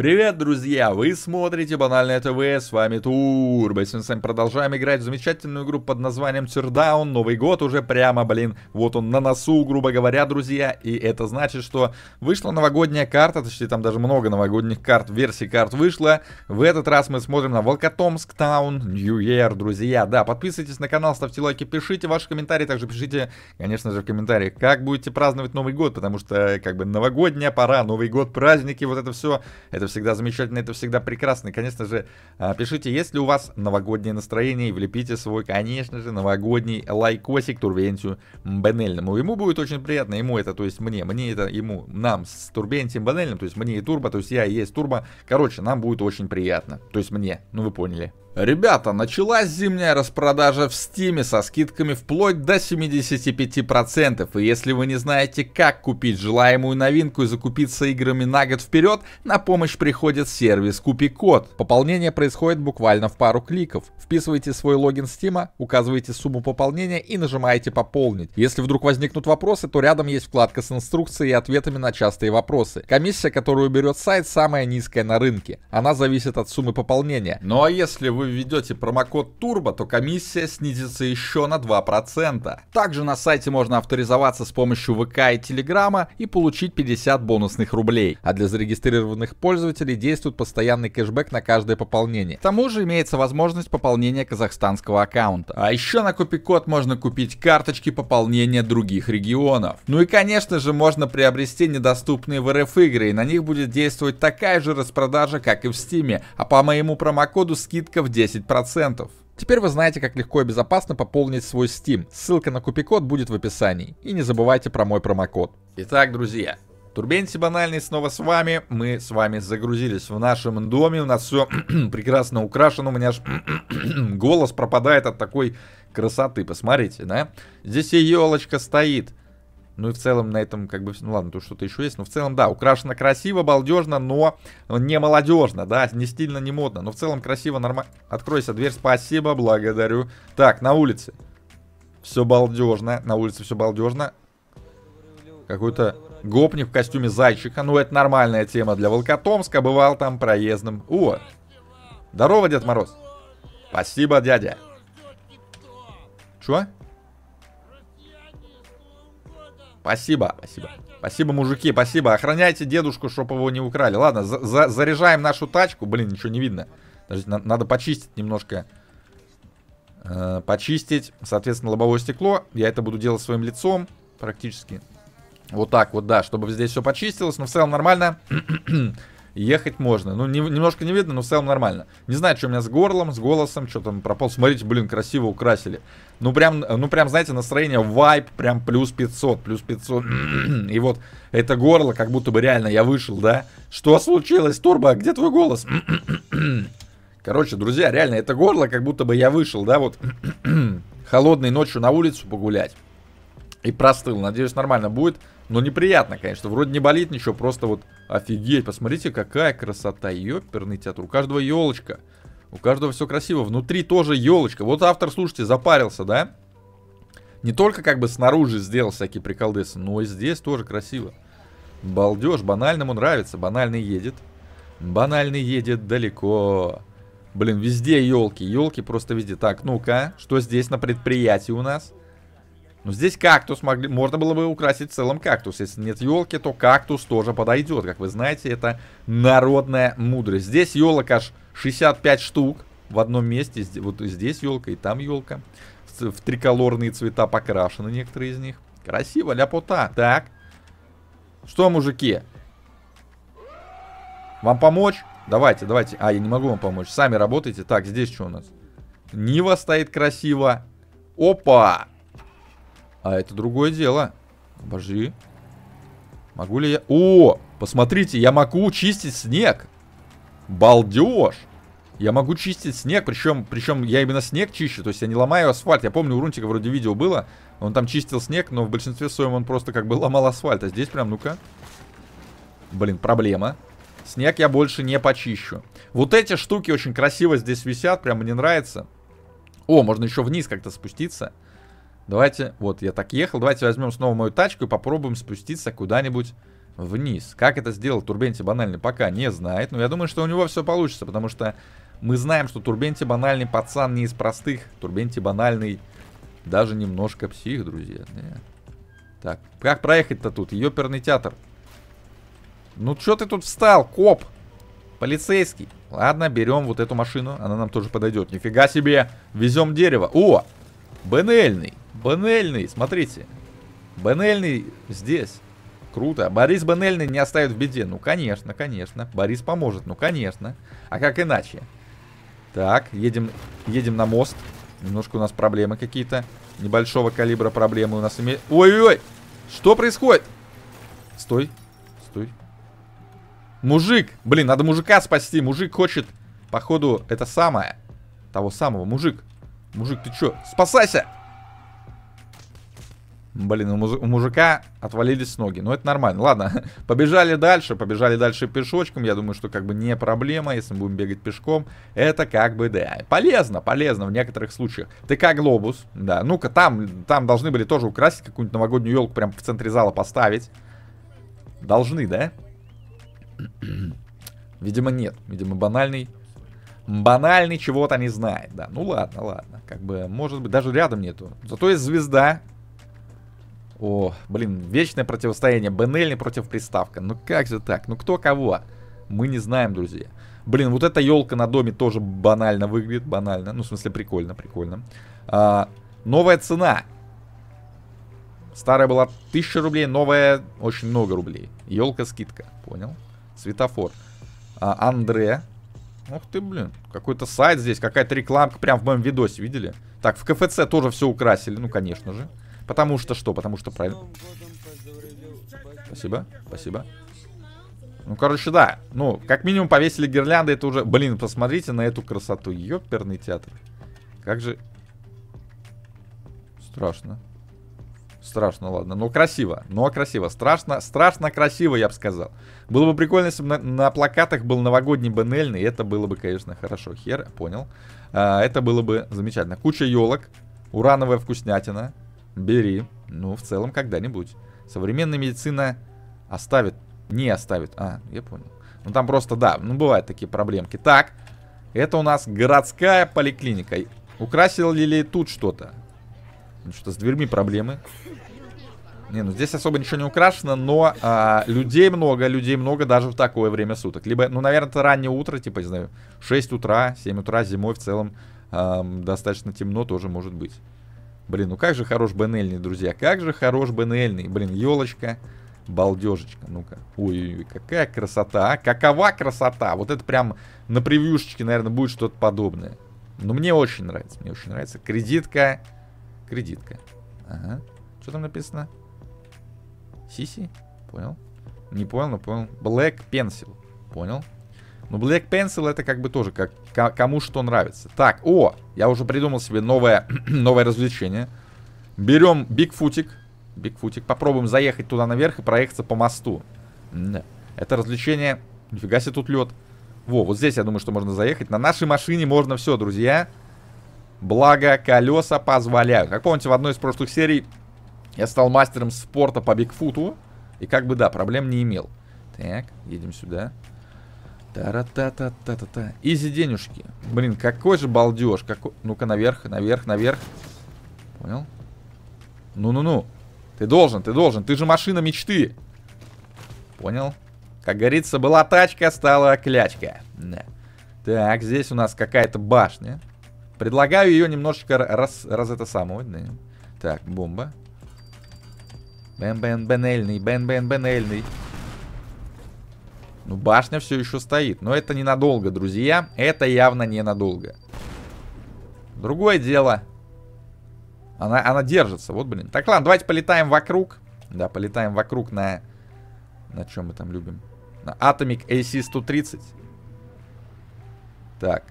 Привет, друзья! Вы смотрите Банальное ТВ, с вами Турбо. Сегодня с вами продолжаем играть в замечательную игру под названием Teardown. Новый год уже прямо, блин, вот он на носу, грубо говоря, друзья. И это значит, что вышла новогодняя карта, точнее там даже много новогодних карт, версий карт вышло. В этот раз мы смотрим на Волготомск Таун Нью-Ер, друзья. Да, подписывайтесь на канал, ставьте лайки, пишите ваши комментарии, также пишите, конечно же, в комментариях, как будете праздновать Новый год, потому что, как бы, новогодняя пора, Новый год, праздники, вот это все всегда замечательно, это всегда прекрасно. Конечно же, пишите, если у вас новогоднее настроение, и влепите свой, конечно же, новогодний лайкосик Турбентию Банельному. Ему будет очень приятно, ему это, то есть мне это, ему, нам с Турбентием Банельным, то есть мне и Турбо, то есть я и есть Турбо. Короче, нам будет очень приятно, то есть мне, ну вы поняли. Ребята, началась зимняя распродажа в Steam со скидками вплоть до 75%. И если вы не знаете, как купить желаемую новинку и закупиться играми на год вперед, на помощь приходит сервис КупиКод. Пополнение происходит буквально в пару кликов. Вписывайте свой логин Steam, указывайте сумму пополнения и нажимаете «Пополнить». Если вдруг возникнут вопросы, то рядом есть вкладка с инструкцией и ответами на частые вопросы. Комиссия, которую берет сайт, самая низкая на рынке. Она зависит от суммы пополнения. Ну а если вы введете промокод Turbo, то комиссия снизится еще на 2%. Также на сайте можно авторизоваться с помощью ВК и Телеграма и получить 50 бонусных рублей. А для зарегистрированных пользователей действует постоянный кэшбэк на каждое пополнение. К тому же имеется возможность пополнения казахстанского аккаунта. А еще на КупиКод можно купить карточки пополнения других регионов. Ну и конечно же можно приобрести недоступные в РФ игры, и на них будет действовать такая же распродажа, как и в Стиме. А по моему промокоду скидка в 10%. Теперь вы знаете, как легко и безопасно пополнить свой Steam. Ссылка на КупиКод будет в описании. И не забывайте про мой промокод. Итак, друзья, Турбентий Банальный снова с вами. Мы с вами загрузились в нашем доме. У нас все прекрасно украшено. У меня аж голос пропадает от такой красоты. Посмотрите, да? Здесь и елочка стоит. Ну и в целом на этом как бы... Ну ладно, тут что-то еще есть. Но в целом, да, украшено красиво, балдежно, но не молодежно, да, не стильно, не модно. Но в целом красиво, нормально. Откройся, дверь, спасибо, благодарю. Так, на улице все балдежно, на улице все балдежно. Какой-то гопник в костюме зайчика. Ну это нормальная тема для Волготомска, бывал там проездным. О, здорово, Дед Мороз. Спасибо, дядя. Чё? Спасибо, спасибо. Спасибо, мужики, спасибо. Охраняйте дедушку, чтобы его не украли. Ладно, заряжаем нашу тачку. Блин, ничего не видно. Подождите, надо почистить немножко. Почистить, соответственно, лобовое стекло. Я это буду делать своим лицом практически. Вот так вот, да, чтобы здесь все почистилось. Но в целом нормально. Ехать можно. Ну, немножко не видно, но в целом нормально. Не знаю, что у меня с горлом, с голосом, что там пропал. Смотрите, блин, красиво украсили. Ну прям, знаете, настроение вайб прям плюс 500, плюс 500. И вот это горло, как будто бы реально я вышел, да? Что случилось, Турбо? Где твой голос? Короче, друзья, реально это горло, как будто бы я вышел, да? Вот холодной ночью на улицу погулять. И простыл. Надеюсь, нормально будет. Но неприятно, конечно. Вроде не болит ничего. Просто вот офигеть. Посмотрите, какая красота. Ёперный театр. У каждого елочка. У каждого все красиво. Внутри тоже елочка. Вот автор, слушайте, запарился, да? Не только как бы снаружи сделал всякие приколдесы, но и здесь тоже красиво. Балдеж. Банальному нравится. Банальный едет. Банальный едет далеко. Блин, везде елки. Елки просто везде. Так, ну-ка. Что здесь на предприятии у нас? Ну, здесь кактус можно было бы украсить в целом кактус. Если нет елки, то кактус тоже подойдет. Как вы знаете, это народная мудрость. Здесь елок аж 65 штук в одном месте. Вот здесь елка и там елка. В триколорные цвета покрашены некоторые из них. Красиво, ляпота. Так. Что, мужики? Вам помочь? Давайте, давайте. А, я не могу вам помочь. Сами работайте. Так, здесь что у нас? Нива стоит красиво. Опа! А это другое дело. Обожди. Могу ли я... О, посмотрите, я могу чистить снег. Балдеж. Я могу чистить снег, причем я именно снег чищу, то есть я не ломаю асфальт. Я помню, у Рунтика вроде видео было, он там чистил снег, но в большинстве своем он просто как бы ломал асфальт. А здесь прям, ну-ка. Блин, проблема. Снег я больше не почищу. Вот эти штуки очень красиво здесь висят, прям мне нравится. О, можно еще вниз как-то спуститься. Давайте, вот я так ехал, давайте возьмем снова мою тачку и попробуем спуститься куда-нибудь вниз. Как это сделал Турбенти Банальный, пока не знает. Но я думаю, что у него все получится, потому что мы знаем, что Турбенти Банальный пацан не из простых. Турбенти Банальный даже немножко псих, друзья. Так, как проехать-то тут? Ёперный театр. Ну, чё ты тут встал, коп? Полицейский. Ладно, берем вот эту машину. Она нам тоже подойдет. Нифига себе. Везем дерево. О, банельный. Банельный, смотрите. Банельный здесь. Круто. Борис Банельный не оставит в беде. Ну, конечно, конечно. Борис поможет. Ну, конечно. А как иначе? Так, едем на мост. Немножко у нас проблемы какие-то. Небольшого калибра проблемы у нас имеют. Ой-ой-ой! Что происходит? Стой. Стой. Мужик! Блин, надо мужика спасти. Мужик хочет, походу, это самое. Того самого. Мужик. Мужик, ты чё? Спасайся! Блин, у мужика отвалились ноги. Ну, это нормально. Ладно, побежали дальше. Побежали дальше пешочком. Я думаю, что как бы не проблема, если мы будем бегать пешком. Это как бы, да, полезно, полезно в некоторых случаях. ТК Глобус, да. Ну-ка, там должны были тоже украсить какую-нибудь новогоднюю елку. Прям в центре зала поставить. Должны, да? Видимо, нет. Видимо, банальный чего-то не знает, да. Ну, ладно, ладно. Как бы, может быть, даже рядом нету. Зато есть звезда. О, блин, вечное противостояние. Банельный против приставка. Ну как же так? Ну кто кого? Мы не знаем, друзья. Блин, вот эта елка на доме тоже банально выглядит. Банально. Ну, в смысле, прикольно, прикольно. Новая цена. Старая была 1000 рублей, новая очень много рублей. Елка скидка. Понял? Светофор. Андре. Ух ты, блин. Какой-то сайт здесь, какая-то рекламка прям в моем видосе, видели? Так, в КФЦ тоже все украсили. Ну, конечно же. Потому что что? Потому что правильно. Спасибо, спасибо. Ну, короче, да. Ну, как минимум повесили гирлянды, это уже... Блин, посмотрите на эту красоту. Ёперный театр. Как же... Страшно. Страшно, ладно. Но красиво. Но красиво. Страшно, страшно красиво, я бы сказал. Было бы прикольно, если бы на плакатах был новогодний банельный. Это было бы, конечно, хорошо. Хер, понял. Это было бы замечательно. Куча елок. Урановая вкуснятина. Бери. Ну, в целом, когда-нибудь. Современная медицина оставит. Не оставит. А, я понял. Ну, там просто, да, ну, бывают такие проблемки. Так, это у нас городская поликлиника. Украсили ли тут что-то? Ну, что-то с дверьми проблемы. Не, ну, здесь особо ничего не украшено, но людей много даже в такое время суток. Либо, ну, наверное, это раннее утро, типа, не знаю, 6 утра, 7 утра, зимой в целом достаточно темно тоже может быть. Блин, ну как же хорош банельный, друзья. Как же хорош банельный. Блин, елочка, балдежечка. Ну-ка. Ой-ой-ой, какая красота, а? Какова красота. Вот это прям на превьюшечке, наверное, будет что-то подобное. Но мне очень нравится. Мне очень нравится. Кредитка. Кредитка. Ага. Что там написано? Сиси? Понял. Не понял, но понял. Black Pencil. Понял. Ну, Black Pencil это как бы тоже как кому что нравится. Так, о, я уже придумал себе новое развлечение. Берем Бигфутик. Бигфутик. Попробуем заехать туда наверх и проехаться по мосту. Да. Это развлечение. Нифига себе тут лед. Во, вот здесь я думаю, что можно заехать. На нашей машине можно все, друзья. Благо, колеса позволяют. Как помните, в одной из прошлых серий я стал мастером спорта по Бигфуту. И как бы, да, проблем не имел. Так, едем сюда. Та-ра-та-та-та-та-та. Изи денежки. Блин, какой же балдеж. Какой... Ну-ка, наверх, наверх, наверх. Понял? Ну-ну-ну. Ты должен, ты должен. Ты же машина мечты. Понял? Как говорится, была тачка, стала клячка. Да. Так, здесь у нас какая-то башня. Предлагаю ее немножечко раз это самое. Да. Так, бомба. Бен-бен-бенельный, бен-бен-бенельный. Ну, башня все еще стоит. Но это ненадолго, друзья. Это явно ненадолго. Другое дело. Она держится. Вот, блин. Так, ладно, давайте полетаем вокруг. Да, полетаем вокруг на... На чем мы там любим? На Атомик AC-130. Так.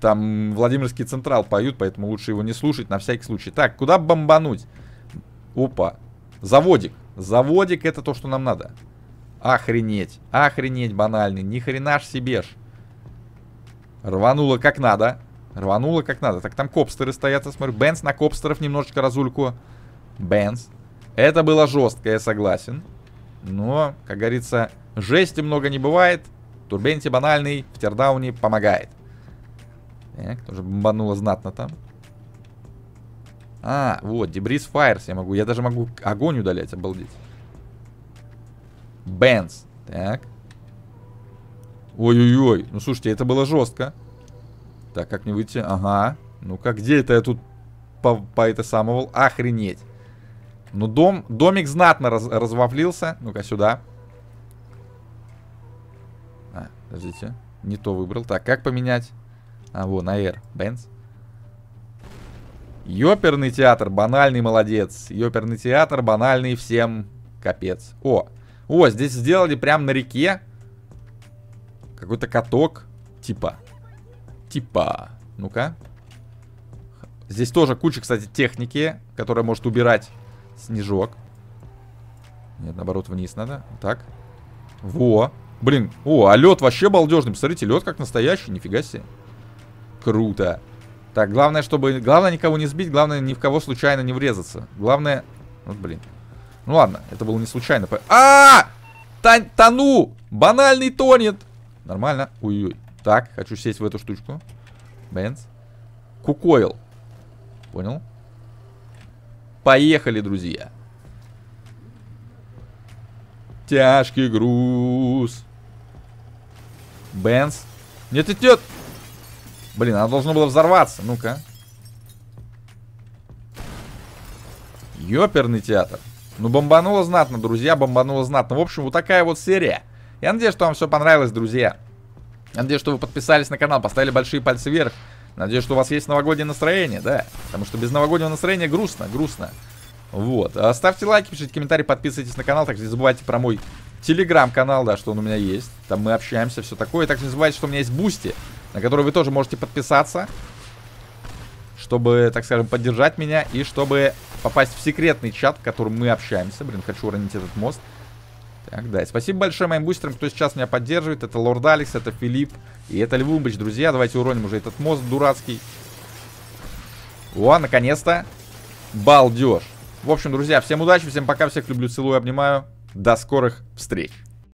Там Владимирский централ поют, поэтому лучше его не слушать на всякий случай. Так, куда бомбануть? Опа. Заводик. Заводик это то, что нам надо. Охренеть, охренеть банальный. Ни хрена ж себе ж. Рвануло как надо. Рвануло как надо. Так, там копстеры стоят, я смотрю. Бенс на копстеров немножечко разульку. Бенс. Это было жестко, я согласен. Но, как говорится, жести много не бывает. Турбенти банальный в Teardowne помогает. Так, тоже бомбануло знатно там. А, вот, Debris Fires я могу. Я даже могу огонь удалять, обалдеть. Бенс. Так. Ой-ой-ой. Ну, слушайте, это было жестко. Так, как мне выйти? Ага. Ну-ка, где это я тут по это самовал? Охренеть. Ну, домик знатно развафлился. Ну-ка, сюда. А, подождите. Не то выбрал. Так, как поменять? А, вот, на R. Бенс. Ёперный театр, банальный молодец. Ёперный театр, банальный всем капец. О, здесь сделали прям на реке какой-то каток. Типа. Ну-ка. Здесь тоже куча, кстати, техники, которая может убирать снежок. Нет, наоборот, вниз надо. Так. Во. Блин. О, а лед вообще балдежный. Посмотрите, лед как настоящий. Нифига себе. Круто. Так, главное, чтобы... Главное никого не сбить, главное ни в кого случайно не врезаться. Главное... Вот, блин. Ну ладно, это было не случайно. Тону! Банальный тонет! Нормально. Ой-ой. Так, хочу сесть в эту штучку. Бенц. Кукоил. Понял? Поехали, друзья. Тяжкий груз. Бенц. Нет. Блин, она должна была взорваться. Ну-ка. Ёперный театр. Ну, бомбануло знатно, друзья. Бомбануло знатно. В общем, вот такая вот серия. Я надеюсь, что вам все понравилось, друзья. Я надеюсь, что вы подписались на канал, поставили большие пальцы вверх. Надеюсь, что у вас есть новогоднее настроение, да. Потому что без новогоднего настроения грустно. Вот. Ставьте лайки, пишите комментарии, подписывайтесь на канал. Также не забывайте про мой телеграм-канал, да, что он у меня есть. Там мы общаемся, все такое. Также не забывайте, что у меня есть Бусти, на который вы тоже можете подписаться, чтобы, так скажем, поддержать меня и чтобы попасть в секретный чат, в котором мы общаемся. Блин, хочу уронить этот мост. Так, да, и спасибо большое моим бустерам, кто сейчас меня поддерживает. Это Лорд Алекс, это Филипп и это Львумбыч, друзья. Давайте уроним уже этот мост дурацкий. О, наконец-то. Балдеж. В общем, друзья, всем удачи, всем пока, всех люблю, целую, обнимаю. До скорых встреч.